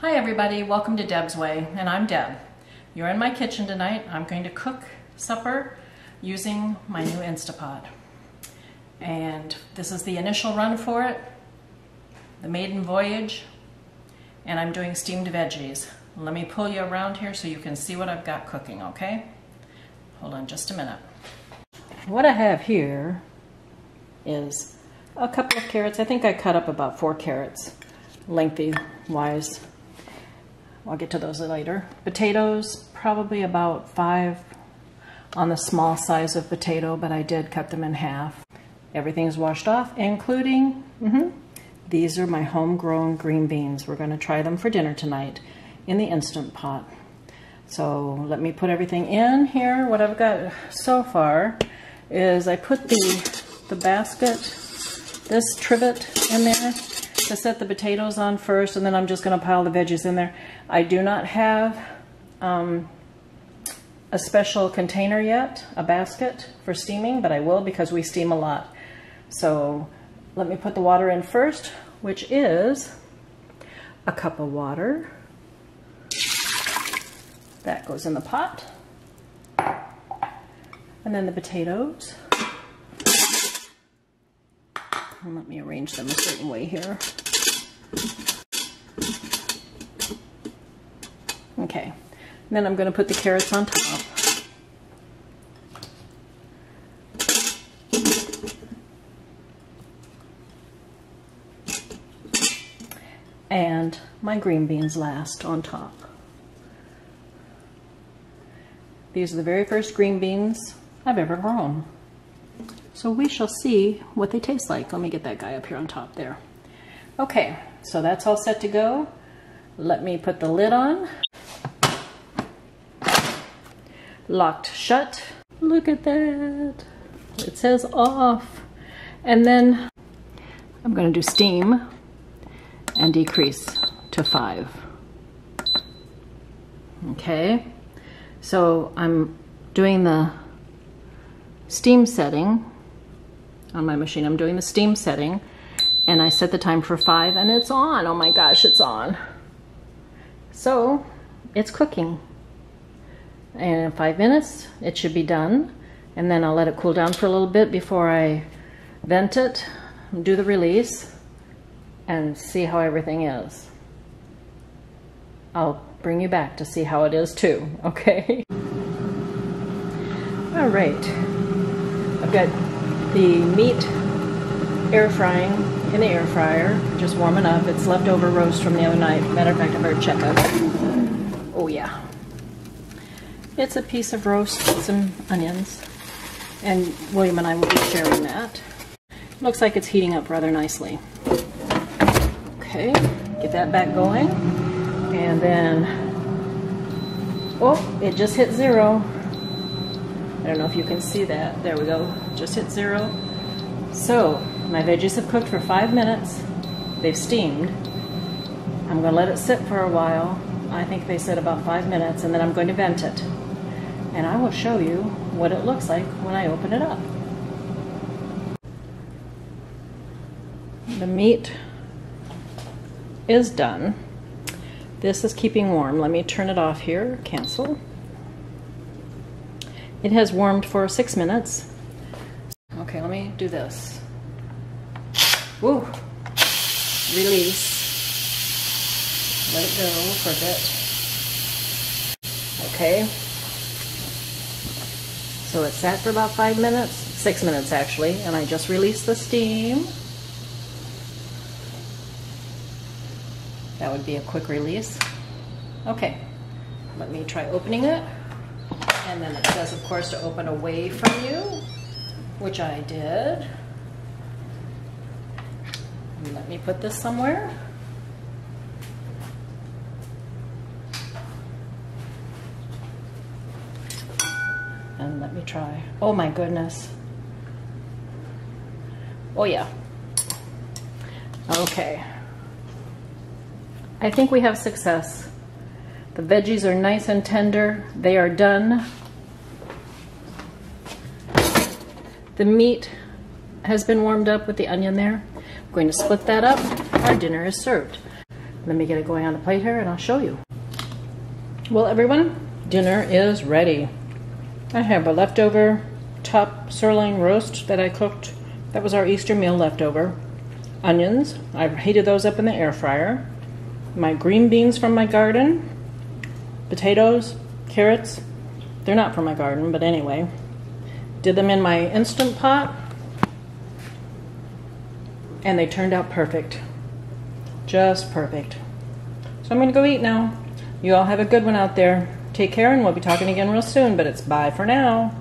Hi everybody, welcome to Deb's Way, and I'm Deb. You're in my kitchen tonight. I'm going to cook supper using my new Instant Pot. And this is the initial run for it, the maiden voyage, and I'm doing steamed veggies. Let me pull you around here so you can see what I've got cooking, okay? Hold on just a minute. What I have here is a couple of carrots. I think I cut up about 4 carrots, lengthy-wise. I'll get to those later. Potatoes, probably about 5 on the small size of potato, but I did cut them in half. Everything's washed off, including, these are my homegrown green beans. We're gonna try them for dinner tonight in the Instant Pot. So let me put everything in here. What I've got so far is I put the basket, this trivet in there, to set the potatoes on first, and then I'm just going to pile the veggies in there. I do not have a special container yet, a basket for steaming, but I will because we steam a lot. So let me put the water in first, which is a cup of water. That goes in the pot. And then the potatoes. And let me arrange them a certain way here. Okay, and then I'm going to put the carrots on top. And my green beans last on top. These are the very first green beans I've ever grown. So we shall see what they taste like. Let me get that guy up here on top there. Okay, so that's all set to go. Let me put the lid on. Locked shut. Look at that. It says off. And then I'm gonna do steam and decrease to 5. Okay, so I'm doing the steam setting. On my machine, I'm doing the steam setting, and I set the time for 5, and it's on. Oh my gosh, it's on. So it's cooking, and in 5 minutes it should be done, and then I'll let it cool down for a little bit before I vent it, do the release, and see how everything is. I'll bring you back to see how it is too, okay? All right, I've got the meat air frying in the air fryer, just warming up. It's leftover roast from the other night. Matter of fact, I better check out. Oh yeah. It's a piece of roast with some onions, and William and I will be sharing that. Looks like it's heating up rather nicely. Okay, get that back going. And then, oh, it just hit 0. I don't know if you can see that. There we go. Just hit 0. So my veggies have cooked for 5 minutes. They've steamed. I'm going to let it sit for a while. I think they said about 5 minutes, and then I'm going to vent it. And I will show you what it looks like when I open it up. The meat is done. This is keeping warm. Let me turn it off here. Cancel. It has warmed for 6 minutes. Okay, let me do this. Woo! Release. Let it go for a bit. Okay. So it sat for about 5 minutes, 6 minutes actually, and I just released the steam. That would be a quick release. Okay, let me try opening it. And then it says, of course, to open away from you, which I did. And let me put this somewhere. And let me try. Oh my goodness. Oh yeah. Okay. I think we have success. The veggies are nice and tender. They are done. The meat has been warmed up with the onion there. I'm going to split that up. Our dinner is served. Let me get it going on the plate here and I'll show you. Well, everyone, dinner is ready. I have a leftover top sirloin roast that I cooked. That was our Easter meal leftover. Onions, I've heated those up in the air fryer. My green beans from my garden. Potatoes, carrots. They're not from my garden, but anyway. Did them in my Instant Pot. And they turned out perfect. Just perfect. So I'm going to go eat now. You all have a good one out there. Take care, and we'll be talking again real soon, but it's bye for now.